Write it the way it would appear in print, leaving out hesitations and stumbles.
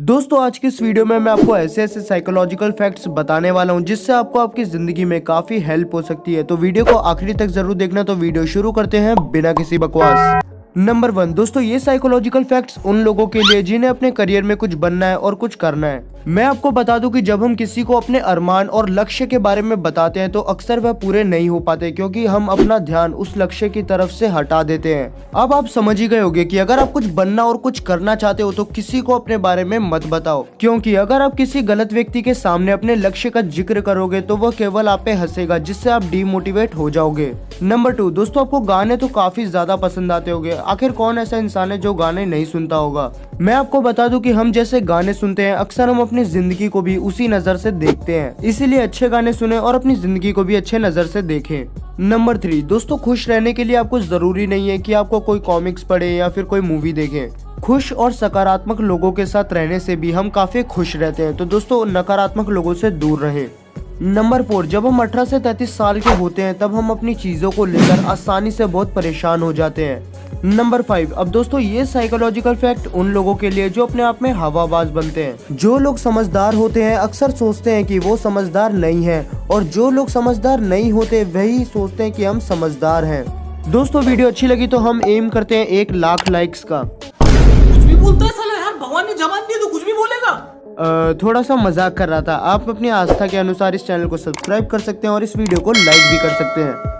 दोस्तों आज की इस वीडियो में मैं आपको ऐसे ऐसे साइकोलॉजिकल फैक्ट्स बताने वाला हूं जिससे आपको आपकी जिंदगी में काफी हेल्प हो सकती है, तो वीडियो को आखिरी तक जरूर देखना। तो वीडियो शुरू करते हैं बिना किसी बकवास। नंबर 1, दोस्तों ये साइकोलॉजिकल फैक्ट्स उन लोगों के लिए जिन्हें अपने करियर में कुछ बनना है और कुछ करना है। मैं आपको बता दूं कि जब हम किसी को अपने अरमान और लक्ष्य के बारे में बताते हैं तो अक्सर वह पूरे नहीं हो पाते, क्योंकि हम अपना ध्यान उस लक्ष्य की तरफ से हटा देते हैं। अब आप समझ ही गए होंगे कि अगर आप कुछ बनना और कुछ करना चाहते हो तो किसी को अपने बारे में मत बताओ, क्योंकि अगर आप किसी गलत व्यक्ति के सामने अपने लक्ष्य का जिक्र करोगे तो वह केवल आप पे हंसेगा, जिससे आप डिमोटिवेट हो जाओगे। नंबर 2, दोस्तों आपको गाने तो काफी ज्यादा पसंद आते होंगे। आखिर कौन ऐसा इंसान है जो गाने नहीं सुनता होगा? मैं आपको बता दूं कि हम जैसे गाने सुनते हैं अक्सर हम अपनी जिंदगी को भी उसी नजर से देखते हैं, इसीलिए अच्छे गाने सुने और अपनी जिंदगी को भी अच्छे नजर से देखें। नंबर 3, दोस्तों खुश रहने के लिए आपको जरूरी नहीं है कि आपको कोई कॉमिक्स पढ़े या फिर कोई मूवी देखें। खुश और सकारात्मक लोगों के साथ रहने से भी हम काफी खुश रहते हैं, तो दोस्तों नकारात्मक लोगों से दूर रहें। नंबर 4, जब हम 18 से 33 साल के होते हैं तब हम अपनी चीजों को लेकर आसानी से बहुत परेशान हो जाते हैं। नंबर 5, अब दोस्तों ये साइकोलॉजिकल फैक्ट उन लोगों के लिए जो अपने आप में हवाबाज बनते हैं। जो लोग समझदार होते हैं अक्सर सोचते हैं कि वो समझदार नहीं हैं, और जो लोग समझदार नहीं होते वही सोचते हैं कि हम समझदार हैं। दोस्तों वीडियो अच्छी लगी तो हम एम करते हैं 1 लाख लाइक्स का। कुछ भी बोलता है साला यार, भगवान ने जवान दिया तो कुछ भी बोलेगा। थोड़ा सा मजाक कर रहा था। आप अपनी आस्था के अनुसार इस चैनल को सब्सक्राइब कर सकते हैं और इस वीडियो को लाइक भी कर सकते हैं।